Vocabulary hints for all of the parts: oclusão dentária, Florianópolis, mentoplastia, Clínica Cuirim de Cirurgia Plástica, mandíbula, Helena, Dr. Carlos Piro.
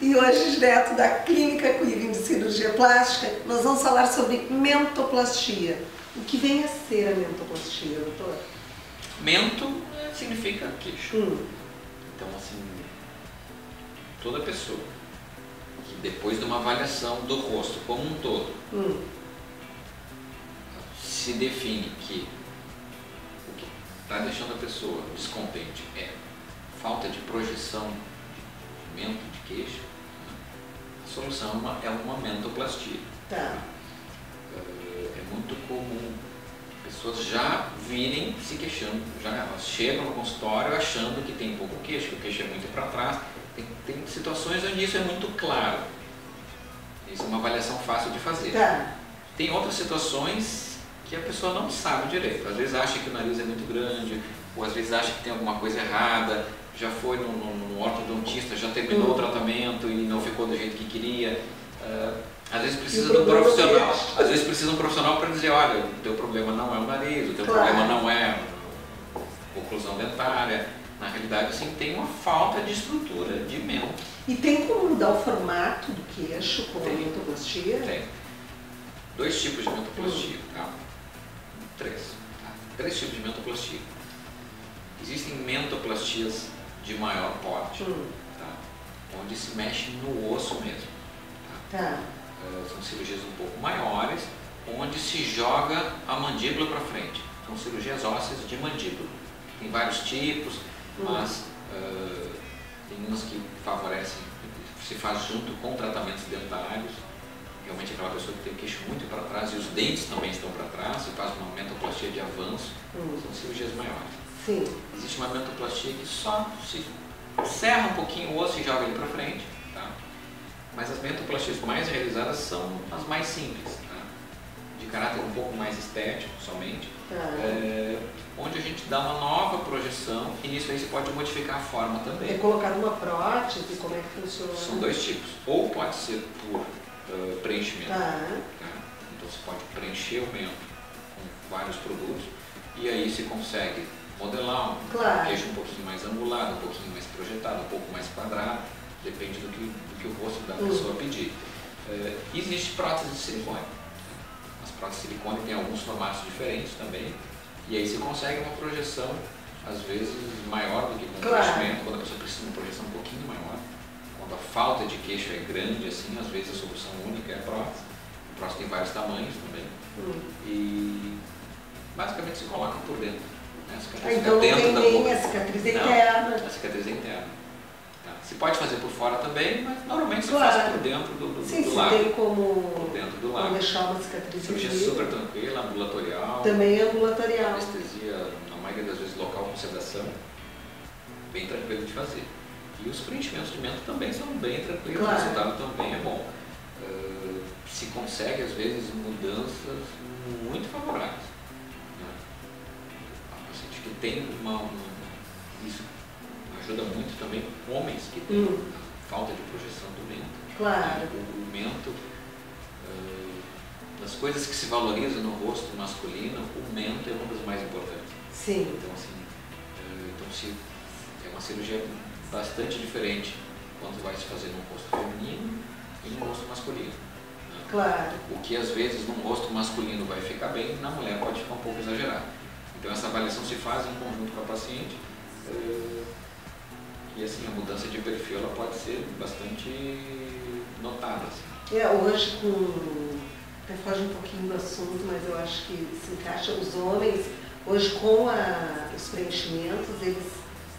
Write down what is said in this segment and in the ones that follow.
E hoje, direto da Clínica Cuirim de Cirurgia Plástica, nós vamos falar sobre mentoplastia. O que vem a ser a mentoplastia, doutor? Mento significa queixo. Então, assim, toda pessoa que depois de uma avaliação do rosto como um todo se define que o que está deixando a pessoa descontente é falta de projeção de mento, de queixo, a solução é uma mentoplastia. Tá. É muito comum pessoas já virem se queixando, já chegam no consultório achando que tem pouco queixo, que o queixo é muito para trás. Tem situações onde isso é muito claro. Isso é uma avaliação fácil de fazer. Tá. Tem outras situações que a pessoa não sabe direito. Às vezes acha que o nariz é muito grande, ou às vezes acha que tem alguma coisa errada, já foi num ortodontista, já terminou o tratamento e não ficou do jeito que queria. Às vezes precisa de um profissional. Às vezes precisa de um profissional para dizer, olha, o teu problema não é o nariz, o teu problema não é oclusão dentária. Na realidade, assim, tem uma falta de estrutura, de mento. E tem como mudar o formato do queixo com a mentoplastia? Tem. Dois tipos de mentoplastia, tá? Três. Tá? Três tipos de mentoplastia. Existem mentoplastias de maior porte, tá? Onde se mexe no osso mesmo. Tá? Tá. São cirurgias um pouco maiores, onde se joga a mandíbula para frente. São cirurgias ósseas de mandíbula. Tem vários tipos. Mas tem umas que favorecem, se faz junto com tratamentos dentários. Realmente aquela pessoa que tem o queixo muito para trás e os dentes também estão para trás, se faz uma mentoplastia de avanço, são cirurgias maiores. Sim. Existe uma mentoplastia que só se serra um pouquinho o osso e joga ele para frente, tá? Mas as mentoplastias mais realizadas são as mais simples, tá? De caráter um pouco mais estético somente. Onde a gente dá uma nova projeção e nisso aí você pode modificar a forma também. É colocado uma prótese, como é que funciona? São dois tipos, ou pode ser por preenchimento, tá? Então você pode preencher o mento com vários produtos e aí você consegue modelar um queixo um pouquinho mais angulado, um pouquinho mais projetado, um pouco mais quadrado, depende do que o rosto da pessoa pedir. Existe prótese de silicone. As próteses de silicone tem alguns formatos diferentes também, e aí você consegue uma projeção, às vezes, maior do que com o preenchimento, quando a pessoa precisa de uma projeção um pouquinho maior. Quando a falta de queixo é grande, assim, às vezes a solução única é a prótese. A prótese tem vários tamanhos também. E basicamente se coloca por dentro. Né? A cicatriz então fica dentro da boca. A cicatriz é interna. A cicatriz é interna. Você pode fazer por fora também, mas normalmente você faz por dentro do lado. Sim, tem como deixar uma cicatriz. Cirurgia super tranquila, ambulatorial. Também é ambulatorial. Anestesia, na maioria das vezes, local com sedação. Bem tranquilo de fazer. E os preenchimentos de mento também são bem tranquilos, o resultado também é bom. Se consegue, às vezes, mudanças muito favoráveis. A paciente que tem isso ajuda muito também homens que têm falta de projeção do mento. Claro. O mento, das coisas que se valorizam no rosto masculino, o mento é uma das mais importantes. Sim. Então, assim, é uma cirurgia bastante diferente quando vai se fazer num rosto feminino e num rosto masculino. Né? Claro. O que às vezes num rosto masculino vai ficar bem, na mulher pode ficar um pouco exagerado. Então essa avaliação se faz em conjunto com a paciente. E assim, a mudança de perfil ela pode ser bastante notada. Assim. Hoje, até foge um pouquinho do assunto, mas eu acho que se encaixa. Os homens, hoje com os preenchimentos, eles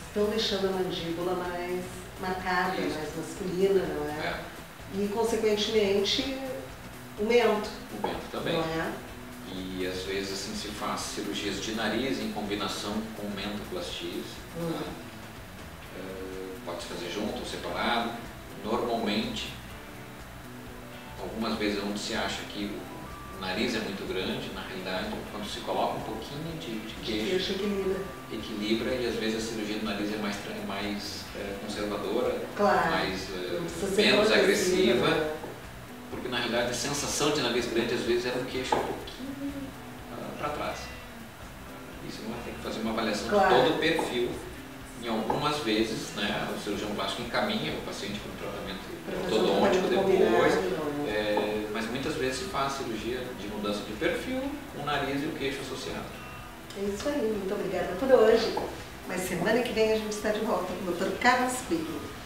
estão deixando a mandíbula mais marcada, mais masculina, não é? E, consequentemente, o mento. O mento também. Não é? E, às vezes, assim, se faz cirurgias de nariz em combinação com mentoplastias. Tá? Pode se fazer junto ou separado. Normalmente, algumas vezes onde se acha que o nariz é muito grande, na realidade, quando se coloca um pouquinho de queixo, equilibra e às vezes a cirurgia do nariz é mais conservadora, mais, menos agressiva porque na realidade a sensação de nariz grande às vezes era o queixo um pouquinho para trás. Isso nós temos que fazer uma avaliação de todo o perfil. Em algumas vezes, né, o cirurgião plástico encaminha o paciente para um tratamento ortodôntico depois, mas muitas vezes se faz cirurgia de mudança de perfil, o nariz e o queixo associado. É isso aí, muito obrigada por hoje. Mas semana que vem a gente está de volta com o Dr. Carlos Piro.